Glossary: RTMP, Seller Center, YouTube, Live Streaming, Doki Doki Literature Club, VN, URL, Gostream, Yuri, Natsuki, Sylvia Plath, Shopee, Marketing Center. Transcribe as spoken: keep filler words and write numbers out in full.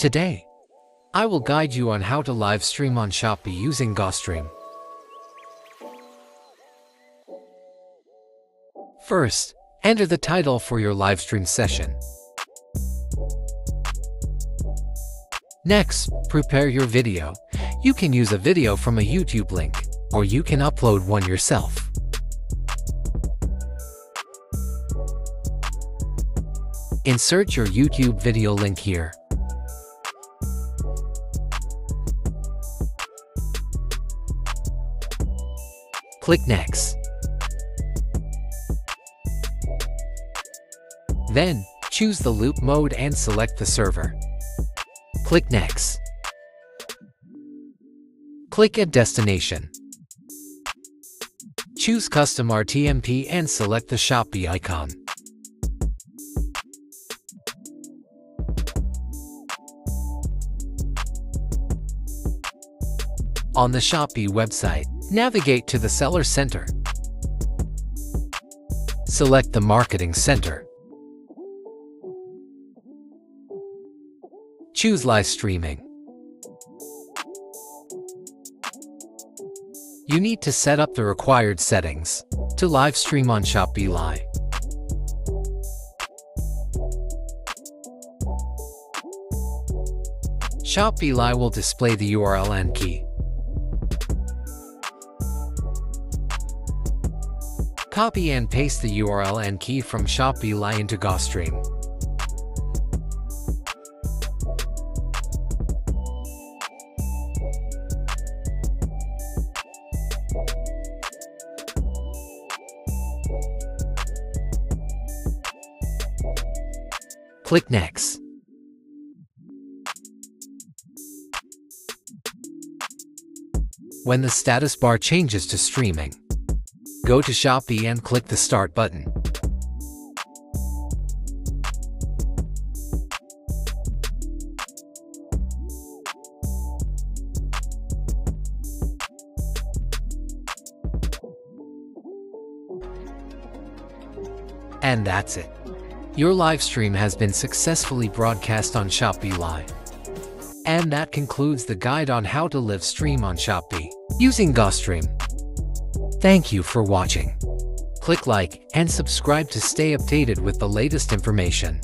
Today, I will guide you on how to live stream on Shopee using Gostream. First, enter the title for your live stream session. Next, prepare your video. You can use a video from a YouTube link, or you can upload one yourself. Insert your YouTube video link here. Click Next. Then, choose the loop mode and select the server. Click Next. Click Add Destination. Choose Custom R T M P and select the Shopee icon. On the Shopee website, navigate to the Seller Center. Select the Marketing Center. Choose Live Streaming. You need to set up the required settings to live stream on Shopee Live. Shopee Live will display the U R L and key. Copy and paste the U R L and key from Shopee Live into Gostream. Click Next. When the status bar changes to streaming, go to Shopee and click the Start button. And that's it. Your live stream has been successfully broadcast on Shopee Live. And that concludes the guide on how to live stream on Shopee using Gostream. Thank you for watching. Click like and subscribe to stay updated with the latest information.